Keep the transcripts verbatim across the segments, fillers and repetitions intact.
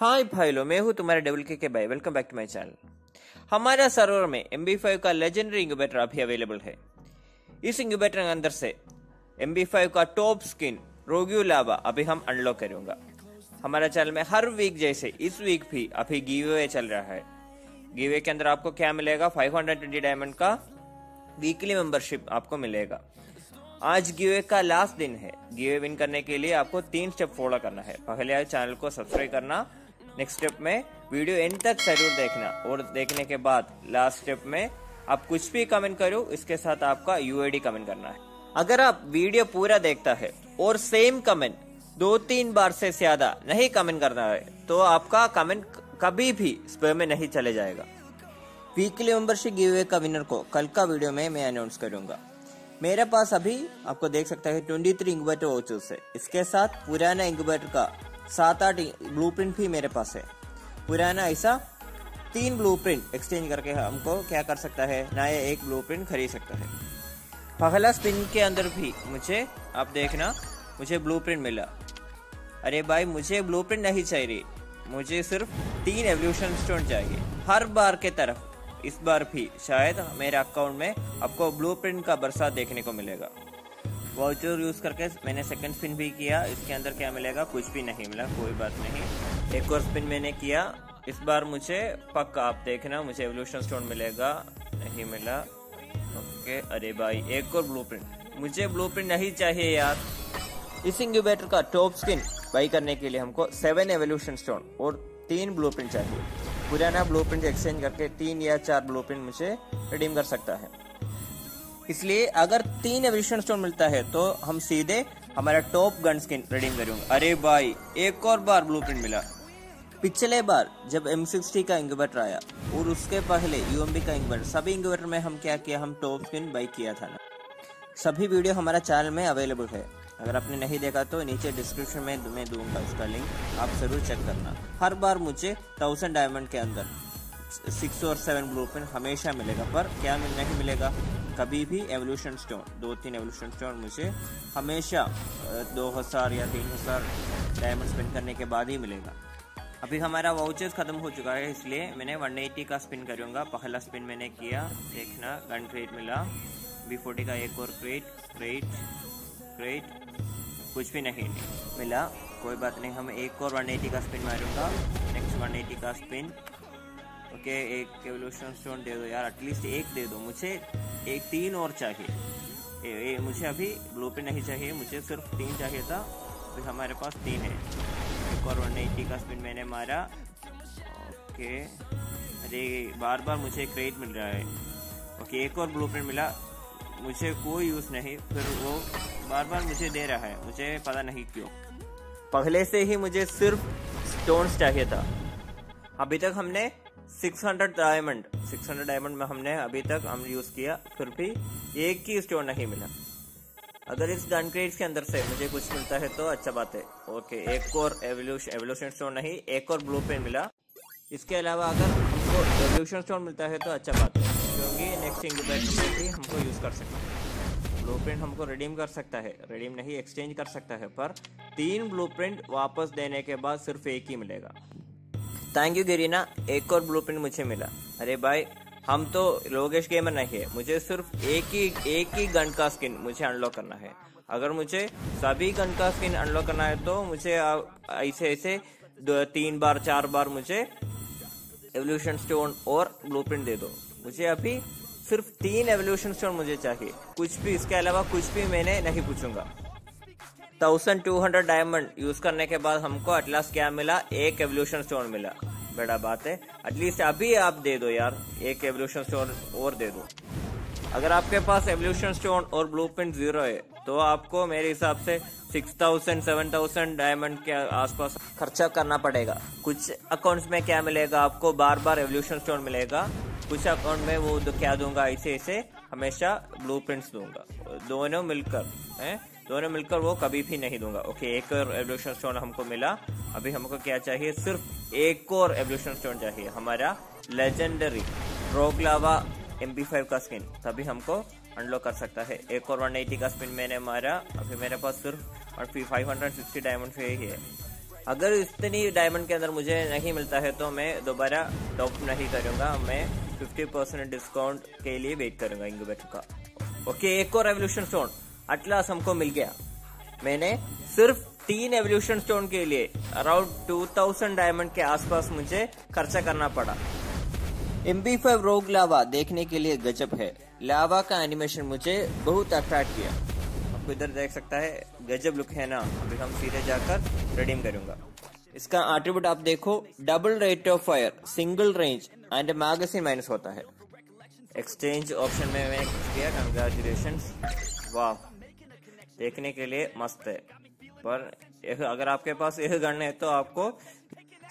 हाय भाई लो, मैं हूँ तुम्हारा डबल के के भाई। Welcome back to my channel. हमारा सर्वर में एम बी फाइव का लेजेंडरी इंक्यूबेटर अभी अवेलेबल है। इस इंक्यूबेटर के अंदर से एम बी फाइव का टॉप स्किन रोग लावा अभी हम अनलॉक करूंगा। हमारा चैनल में हर वीक जैसे इस वीक भी अभी गिवअवे चल रहा है। गिवअवे के अंदर आपको क्या मिलेगा? फाइव हंड्रेड ट्वेंटी डायमंड का वीकली मेंबरशिप आपको मिलेगा। आज गिवअवे का लास्ट दिन है। गिवअवे विन करने के लिए आपको तीन स्टेप फॉलो करना है। पहले चैनल को सब्सक्राइब करना, नेक्स्ट स्टेप में वीडियो एंड तक जरूर देखना, और देखने के बाद लास्ट स्टेप में आप कुछ भी कमेंट करो, इसके साथ आपका यूआईडी कमेंट करना है। अगर आप वीडियो पूरा देखता है और सेम कमेंट दो तीन बार से ज्यादा नहीं कमेंट करना है तो आपका कमेंट कभी भी स्पैम में नहीं चले जाएगा। वीकली मेंबरशिप गिवअवे का विनर को कल का वीडियो में मैं अनाउंस करूंगा। मेरे पास अभी आपको देख सकता है ट्वेंटी थ्री इंक्यूबेटर हो चुके हैं। इसके साथ पुराना इंक्यूबेटर का सात आठ ब्लूप्रिंट भी मेरे पास है। पुराना ऐसा तीन ब्लूप्रिंट एक्सचेंज करके हमको क्या कर सकता है, नया एक ब्लूप्रिंट खरीद सकता है। पहला स्पिन के अंदर भी मुझे, आप देखना, मुझे ब्लूप्रिंट मिला। अरे भाई, मुझे ब्लूप्रिंट नहीं चाहिए, मुझे सिर्फ तीन एवोल्यूशन स्टोन चाहिए हर बार के तरफ। इस बार भी शायद मेरे अकाउंट में आपको ब्लूप्रिंट का बरसात देखने को मिलेगा। वाउचर यूज़ करके मैंने सेकंड स्पिन भी किया। इसके अंदर क्या मिलेगा? कुछ भी नहीं मिला, कोई बात नहीं। एक और स्पिन मैंने किया। इस बार मुझे पक्का, आप देखना, मुझे एवोल्यूशन स्टोन मिलेगा। नहीं मिला, ओके। अरे भाई, एक और ब्लूप्रिंट। मुझे ब्लूप्रिंट नहीं चाहिए यार। इस इंक्यूबेटर का टॉप स्किन बाई करने के लिए हमको सेवन एवोल्यूशन स्टोन और तीन ब्लूप्रिंट चाहिए। पुराना ब्लूप्रिंट एक्सचेंज करके तीन या चार ब्लूप्रिंट मुझे रिडीम कर सकता है। इसलिए अगर तीन एवोल्यूशन स्टोन मिलता है तो हम सीधे हमारा टॉप गन स्किन रिडीम करेंगे। अरे भाई, एक और बार ब्लूप्रिंट मिला। पिछले बार जब एम सिक्सटी का इंक्यूबेटर आया और उसके पहले यू एम पी का इंक्यूबेटर, सभी इंक्यूबेटर में हम क्या किया, हम टॉप स्किन बाई किया था ना। सभी वीडियो हमारा चैनल में अवेलेबल है। अगर आपने नहीं देखा तो नीचे डिस्क्रिप्शन में मैं दूंगा उसका लिंक, आप जरूर चेक करना। हर बार मुझे थाउजेंड डायमंड के अंदर सिक्स और सेवन ब्लूप्रिंट हमेशा मिलेगा। पर क्या नहीं मिलेगा कभी भी एवोल्यूशन स्टोन। दो तीन एवोल्यूशन स्टोन मुझे हमेशा दो हज़ार या तीन हज़ार डायमंड स्पिन करने के बाद ही मिलेगा। अभी हमारा वाउचर्स ख़त्म हो चुका है, इसलिए मैंने वन एटी का स्पिन करूँगा। पहला स्पिन मैंने किया, देखना, गन क्रेट मिला। बी फोर्टी का एक और क्रेट क्रेट क्रेट कुछ भी नहीं मिला, कोई बात नहीं। हम एक और वन एटी का स्पिन मारूंगा। नेक्स्ट वन एटी का स्पिन, ओके। एक एवोल्यूशन स्टोन दे दो यार, एटलीस्ट एक दे दो मुझे। एक तीन और चाहिए। ए, ए, मुझे अभी ब्लूप्रिंट नहीं चाहिए, मुझे सिर्फ तीन चाहिए था, तो हमारे पास तीन है। एक और वन एटी का स्पिन मैंने मारा, ओके। अरे बार बार मुझे क्रेट मिल रहा है, ओके। एक और ब्लूप्रिंट मिला, मुझे कोई यूज़ नहीं, फिर वो बार बार मुझे दे रहा है, मुझे पता नहीं क्यों। पहले से ही मुझे सिर्फ स्टोन्स चाहिए था। अभी तक हमने six hundred diamond six hundred diamond में हमने अभी तक हम यूज़ किया, फिर भी एक ही स्टोन नहीं मिला। अगर इस गन क्रेट्स के अंदर से मुझे कुछ मिलता है तो अच्छा बात है, ओके। एक और एवोल्यूशन एवोल्यूशन स्टोन नहीं, एक और ब्लूप्रिंट मिला। इसके अलावा अगर हमको एवोल्यूशन स्टोन मिलता है तो अच्छा बात है, क्योंकि नेक्स्ट इंक्यूबेटर में भी हमको यूज़ कर सकते हैं। ब्लूप्रिंट हमको रिडीम कर सकता है, रिडीम नहीं, एक्सचेंज कर सकता है। पर तीन ब्लूप्रिंट वापस देने के बाद सिर्फ एक ही मिलेगा। थैंक यू गिरीना, एक और ब्लूप्रिंट मुझे मिला। अरे भाई, हम तो लोगेश गेमर नहीं है, मुझे सिर्फ एक ही एक ही गन का स्किन मुझे अनलॉक करना है। अगर मुझे सभी गन का स्किन अनलॉक करना है तो मुझे ऐसे ऐसे दो तीन बार चार बार मुझे एवोल्यूशन स्टोन और ब्लूप्रिंट दे दो। मुझे अभी सिर्फ तीन एवोल्यूशन स्टोन मुझे चाहिए, कुछ भी, इसके अलावा कुछ भी मैंने नहीं पूछूंगा। Thousand two hundred diamond use करने के बाद हमको एटलास्ट क्या मिला? एक एवोल्यूशन स्टोन मिला। बड़ा बात है, एटलीस्ट अभी आप दे दो यार, एक एवोल्यूशन स्टोन और दे दो। अगर आपके पास एवोल्यूशन स्टोन और ब्लूप्रिंट जीरो है तो आपको मेरे हिसाब से six thousand seven thousand diamond के आसपास खर्चा करना पड़ेगा। कुछ अकाउंट्स में क्या मिलेगा आपको? बार बार एवोल्यूशन स्टोन मिलेगा। कुछ अकाउंट में वो क्या दूंगा, ऐसे ऐसे हमेशा ब्लूप्रिंट्स दूंगा। दोनों मिलकर है दोनों मिलकर वो कभी भी नहीं दूंगा, ओके। एक और एवोल्यूशन स्टोन हमको मिला। अभी हमको क्या चाहिए? सिर्फ एक और एवोल्यूशन स्टोन चाहिए, हमारा legendary rogue lava M B five का स्किन, तभी हमको अनलॉक कर सकता है। एक और एक सौ अस्सी का स्पिन मैंने मारा, अभी मेरे पास सिर्फ और फाइव हंड्रेड सिक्सटी डायमंड से ही है। अगर इतनी डायमंड के अंदर मुझे नहीं मिलता है तो मैं दोबारा टॉप नहीं करूँगा, मैं फिफ्टी परसेंट डिस्काउंट के लिए वेट करूँगा इंक्यूबेटर का। ओके, एक और एवोल्यूशन स्टोन अटलास हमको मिल गया। मैंने सिर्फ तीन एवोल्यूशन स्टोन के लिए अराउंड टू थाउजेंड डायमंड के आसपास मुझे खर्चा करना पड़ा। एम बी फाइव रोग लावा देखने के लिए गजब है। लावा का एनिमेशन मुझे बहुत अट्रैक्ट किया। आपको इधर देख सकता है, गजब लुक है ना। अभी हम सीधे जाकर रिडीम करूंगा। इसका एट्रिब्यूट आप देखो, double rate of fire, single range and magazine minus होता है। एक्सचेंज ऑप्शन में मैंने किया, कंग्रेचुलेशन। वाह, देखने के लिए मस्त है, पर यह अगर आपके पास यह गन है तो आपको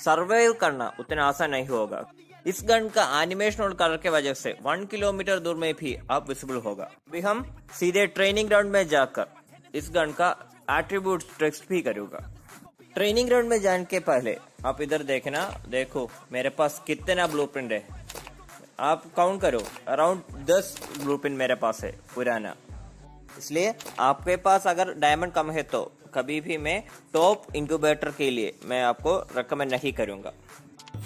सर्वाइव करना उतना आसान नहीं होगा। इस गन का एनिमेशन और कलर के वजह से वन किलोमीटर दूर में भी आप विजिबल होगा। अभी हम सीधे ट्रेनिंग ग्राउंड में जाकर इस गन का एट्रीब्यूट ट्रिक्स भी करूंगा। ट्रेनिंग ग्राउंड में जाने के पहले आप इधर देखना, देखो मेरे पास कितना ब्लूप्रिंट है। आप काउंट करो, अराउंड दस ब्लूप्रिंट मेरे पास है पुराना। इसलिए आपके पास अगर डायमंड कम है तो कभी भी मैं टॉप इंक्यूबेटर के लिए मैं आपको रेकमेंड नहीं करूंगा।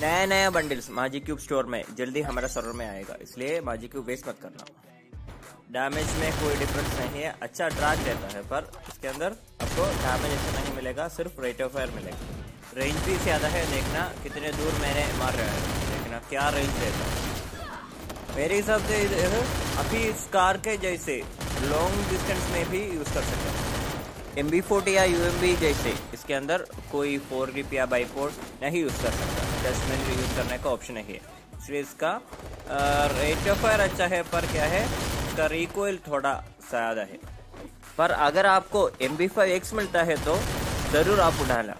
नया नया बंडल्स माजी क्यूब स्टोर में जल्दी हमारा सर्वर में आएगा, इसलिए माजी क्यूब वेस्ट मत करना। डैमेज में कोई डिफरेंस नहीं है, अच्छा ड्रैग देता है, पर इसके अंदर आपको डैमेज ऐसा नहीं मिलेगा, सिर्फ रेट ऑफ फायर मिलेगा। रेंज भी ज़्यादा है, देखना कितने दूर मैंने मार रहा है, देखना क्या रेंज देता है। मेरे हिसाब से अभी स्कार के जैसे लॉन्ग डिस्टेंस में भी यूज़ कर सकते हैं। एम बी फोर्टी या यू एम पी जैसे इसके अंदर कोई फोर ग्रिप या बाई फोर नहीं यूज़ कर सकता, जस्ट मिनट यूज़ करने का ऑप्शन नहीं है। इसलिए इसका रेट ऑफ फायर अच्छा है, पर क्या है, इसका रिकॉइल थोड़ा ज़्यादा है। पर अगर आपको एम बी फाइव एक्स मिलता है तो ज़रूर आप उठाना,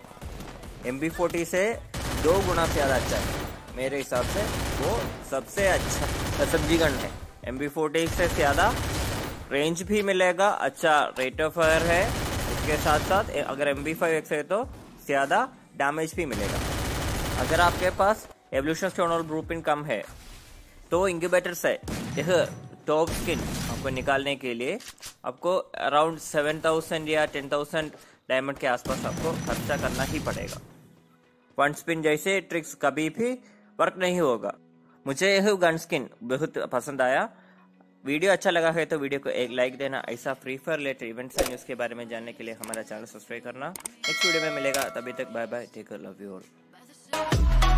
एम बी फोर्टी से दो गुना ज़्यादा अच्छा है। मेरे हिसाब से वो सबसे अच्छा सब्जी गन है। एम बी फोर्टी से ज़्यादा रेंज भी मिलेगा, अच्छा रेट ऑफ फायर है, इसके साथ साथ अगर एम बी फाइव एक्स है तो ज़्यादा डैमेज भी मिलेगा। अगर आपके पास एवोल्यूशन स्टोन और ब्लूप्रिंट कम है तो इंक्यूबेटर से यह टॉप स्किन आपको निकालने के लिए आपको अराउंड सेवन थाउजेंड या टेन थाउजेंड डायमंड के आसपास आपको खर्चा करना ही पड़ेगा। वन स्पिन जैसे ट्रिक्स कभी भी वर्क नहीं होगा। मुझे यह गन स्किन बहुत पसंद आया। वीडियो अच्छा लगा है तो वीडियो को एक लाइक देना। ऐसा फ्री फायर रिलेटेड इवेंट्स और न्यूज़ के बारे में जानने के लिए हमारा चैनल सब्सक्राइब करना। नेक्स्ट वीडियो में मिलेगा, तभी तक bye bye, take care, love you all.